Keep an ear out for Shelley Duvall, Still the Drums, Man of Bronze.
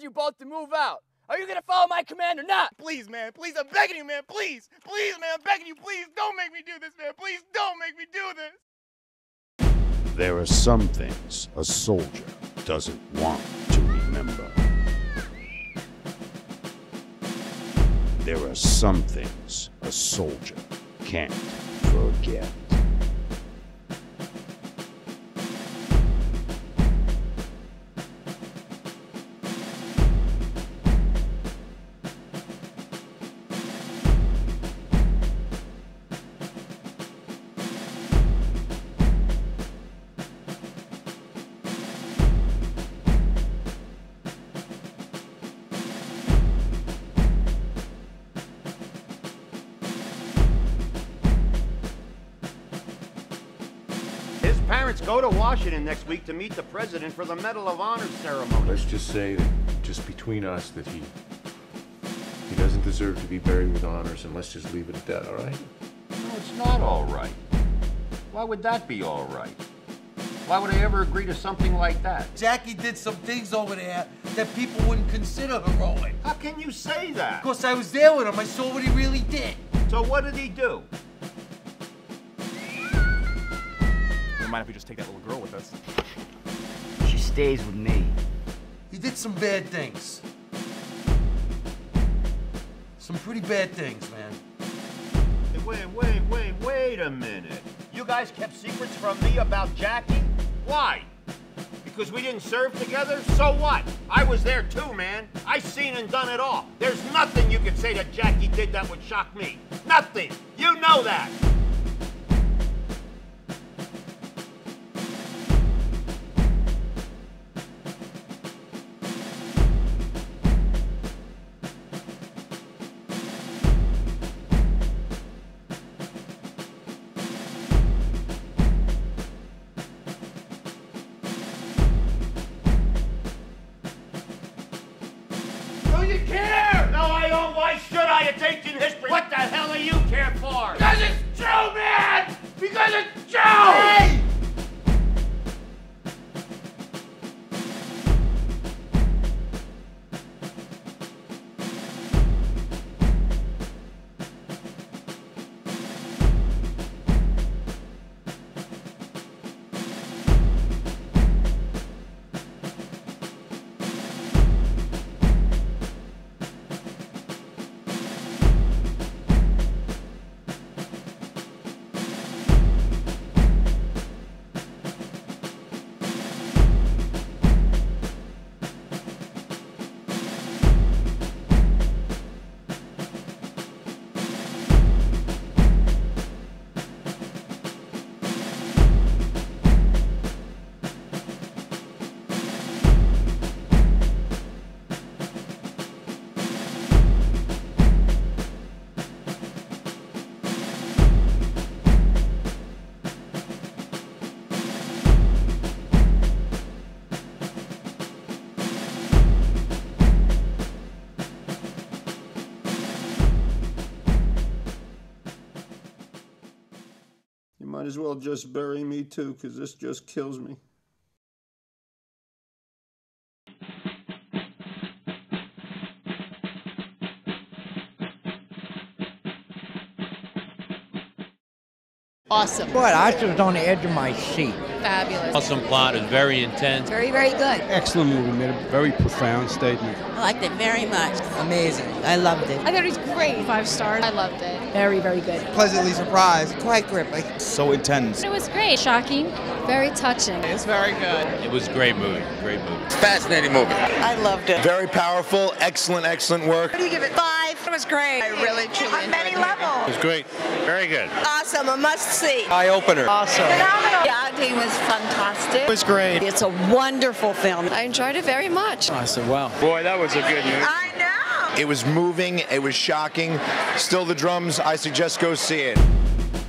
ordered you both to move out. Are you gonna follow my command or not? Please, man, please, I'm begging you, man, please. Please, man, I'm begging you, please, don't make me do this, man. Please, don't make me do this. There are some things a soldier doesn't want to remember. There are some things a soldier can't forget. Parents go to Washington next week to meet the president for the Medal of Honor ceremony. Let's just say that, just between us, that he doesn't deserve to be buried with honors, and let's just leave it at that, all right? No, it's not all right. Why would that be all right? Why would I ever agree to something like that? Jackie did some things over there that people wouldn't consider heroic. How can you say that? Because I was there with him. I saw what he really did. So what did he do? Mind if we just take that little girl with us? She stays with me. He did some bad things. Some pretty bad things, man. Hey, wait a minute. You guys kept secrets from me about Jackie? Why? Because we didn't serve together? So what? I was there too, man. I seen and done it all. There's nothing you could say that Jackie did that would shock me. Nothing. You know that. You care? No, I don't. Why should I? It's ancient history. What the hell do you care for? Because it's true, man! Because it's true! Hey! Might as well just bury me too, because this just kills me. Awesome. Boy, I was on the edge of my seat. Fabulous. Awesome plot. It's very intense. Very, very good. Excellent movie. Made a very profound statement. I liked it very much. Amazing. I loved it. I thought it was great. 5 stars. I loved it. Very, very good. Pleasantly surprised. Quite gripping. So intense. It was great. Shocking. Very touching. It's very good. It was a great movie. Great movie. Fascinating movie. I loved it. Very powerful. Excellent, excellent work. What do you give it? 5. It was great. I really truly enjoyed it. On many levels. It was great. Very good. Awesome. A must-see. Eye-opener. Awesome. Phenomenal. The acting was fantastic. It was great. It's a wonderful film. I enjoyed it very much. Awesome. Wow. Boy, that was a good movie. I know. It was moving, it was shocking. Still the Drums, I suggest go see it.